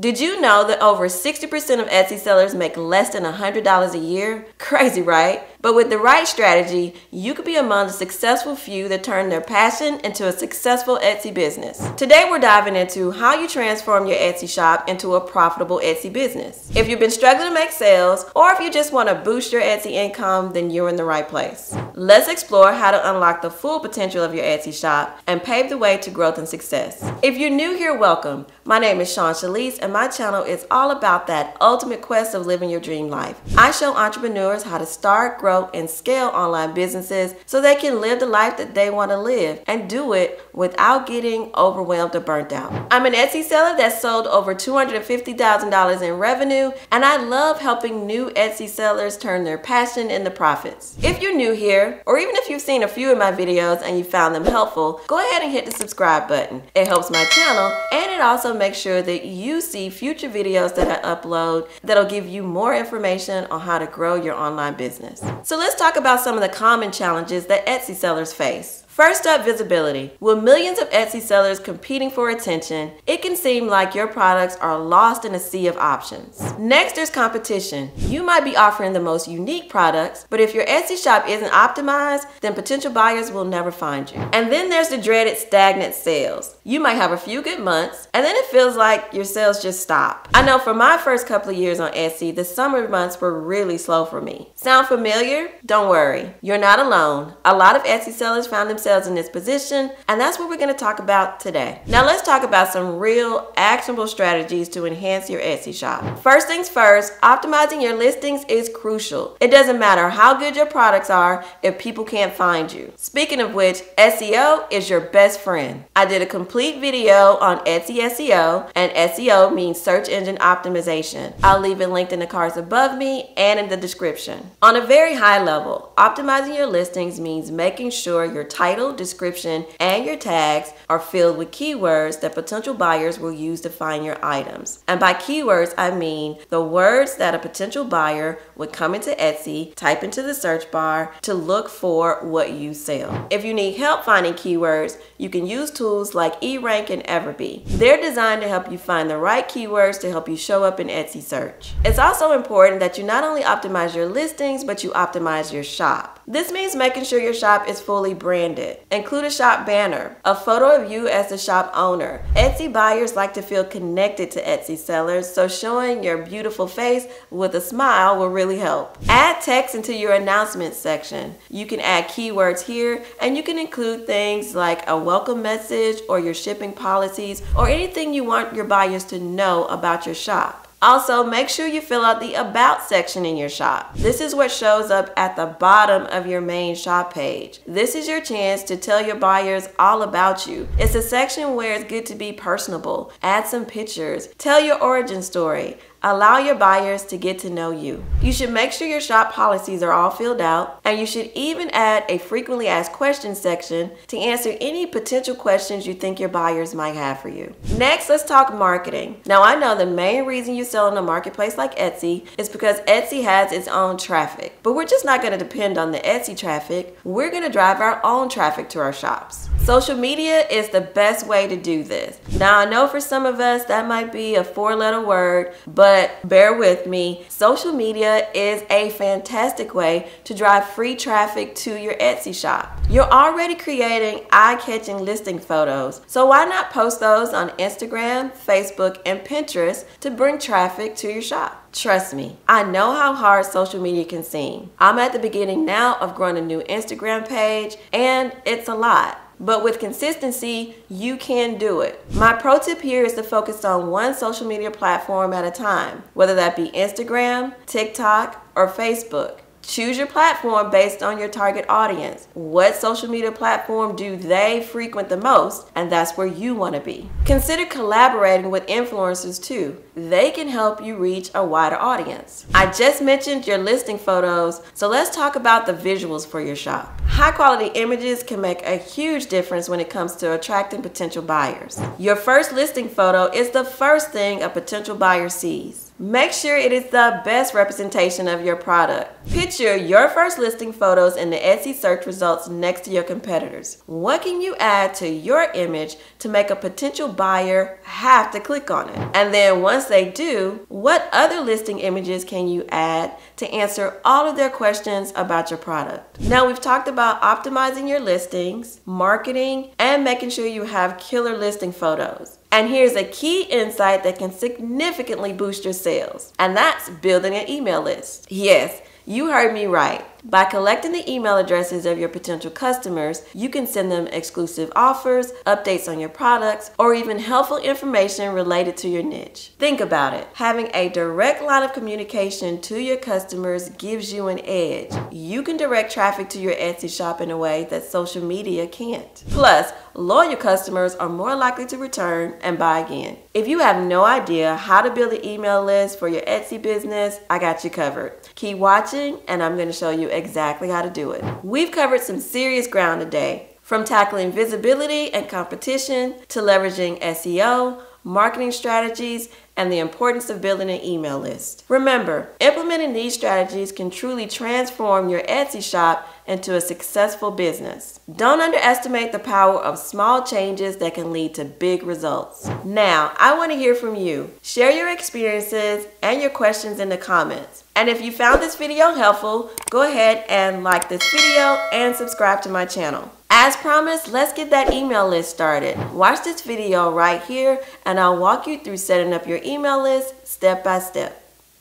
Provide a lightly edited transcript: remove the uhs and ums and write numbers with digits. Did you know that over 60% of Etsy sellers make less than $100 a year? Crazy, right? But with the right strategy, you could be among the successful few that turn their passion into a successful Etsy business. Today, we're diving into how you transform your Etsy shop into a profitable Etsy business. If you've been struggling to make sales, or if you just want to boost your Etsy income, then you're in the right place. Let's explore how to unlock the full potential of your Etsy shop and pave the way to growth and success. If you're new here, welcome. My name is Shawn ShaLest, and my channel is all about that ultimate quest of living your dream life. I show entrepreneurs how to start, grow, and scale online businesses so they can live the life that they want to live and do it without getting overwhelmed or burnt out. I'm an Etsy seller that sold over $250,000 in revenue, and I love helping new Etsy sellers turn their passion into profits. If you're new here, or even if you've seen a few of my videos and you found them helpful, go ahead and hit the subscribe button. It helps my channel, and it also makes sure that you see future videos that I upload that'll give you more information on how to grow your online business. So let's talk about some of the common challenges that Etsy sellers face. First up, visibility. With millions of Etsy sellers competing for attention, it can seem like your products are lost in a sea of options. Next, there's competition. You might be offering the most unique products, but if your Etsy shop isn't optimized, then potential buyers will never find you. And then there's the dreaded stagnant sales. You might have a few good months, and then it feels like your sales just stop. I know for my first couple of years on Etsy, the summer months were really slow for me. Sound familiar? Don't worry, you're not alone. A lot of Etsy sellers found themselves in this position, and that's what we're going to talk about today. Now let's talk about some real actionable strategies to enhance your Etsy shop. First things first, optimizing your listings is crucial. It doesn't matter how good your products are if people can't find you. Speaking of which, SEO is your best friend. I did a complete video on Etsy SEO, and SEO means search engine optimization. I'll leave it linked in the cards above me and in the description. On a very high level, optimizing your listings means making sure your title, description, and your tags are filled with keywords that potential buyers will use to find your items. And by keywords, I mean the words that a potential buyer would come into Etsy, type into the search bar to look for what you sell. If you need help finding keywords, you can use tools like eRank and Everbee. They're designed to help you find the right keywords to help you show up in Etsy search. It's also important that you not only optimize your listings, but you optimize your shop. This means making sure your shop is fully branded. Include a shop banner, a photo of you as the shop owner. Etsy buyers like to feel connected to Etsy sellers, so showing your beautiful face with a smile will really help. Add text into your announcement section. You can add keywords here, and you can include things like a welcome message or your shipping policies or anything you want your buyers to know about your shop. Also, make sure you fill out the About section in your shop. This is what shows up at the bottom of your main shop page. This is your chance to tell your buyers all about you. It's a section where it's good to be personable. Add some pictures. Tell your origin story. Allow your buyers to get to know you. You should make sure your shop policies are all filled out, and you should even add a frequently asked questions section to answer any potential questions you think your buyers might have for you. Next, let's talk marketing. Now, I know the main reason you sell on a marketplace like Etsy is because Etsy has its own traffic, but we're just not gonna depend on the Etsy traffic. We're gonna drive our own traffic to our shops. Social media is the best way to do this. Now, I know for some of us that might be a four-letter word, but bear with me, social media is a fantastic way to drive free traffic to your Etsy shop. You're already creating eye-catching listing photos, so why not post those on Instagram, Facebook, and Pinterest to bring traffic to your shop? Trust me, I know how hard social media can seem. I'm at the beginning now of growing a new Instagram page, and it's a lot. But with consistency, you can do it. My pro tip here is to focus on one social media platform at a time, whether that be Instagram, TikTok, or Facebook. Choose your platform based on your target audience. What social media platform do they frequent the most? And that's where you want to be. Consider collaborating with influencers too. They can help you reach a wider audience. I just mentioned your listing photos, so let's talk about the visuals for your shop. High quality images can make a huge difference when it comes to attracting potential buyers. Your first listing photo is the first thing a potential buyer sees. Make sure it is the best representation of your product. Picture your first listing photos in the Etsy search results next to your competitors. What can you add to your image to make a potential buyer have to click on it? And then once they do, what other listing images can you add to answer all of their questions about your product? Now, we've talked about optimizing your listings, marketing, and making sure you have killer listing photos. And here's a key insight that can significantly boost your sales, and that's building an email list. Yes, you heard me right. By collecting the email addresses of your potential customers, you can send them exclusive offers, updates on your products, or even helpful information related to your niche. Think about it. Having a direct line of communication to your customers gives you an edge. You can direct traffic to your Etsy shop in a way that social media can't. Plus, loyal customers are more likely to return and buy again. If you have no idea how to build an email list for your Etsy business, I got you covered. Keep watching, and I'm going to show you exactly how to do it. We've covered some serious ground today, from tackling visibility and competition to leveraging SEO, marketing strategies, and the importance of building an email list. Remember, implementing these strategies can truly transform your Etsy shop into a successful business. Don't underestimate the power of small changes that can lead to big results. Now, I want to hear from you. Share your experiences and your questions in the comments. And if you found this video helpful, go ahead and like this video and subscribe to my channel. As promised, let's get that email list started. Watch this video right here, and I'll walk you through setting up your email list step by step.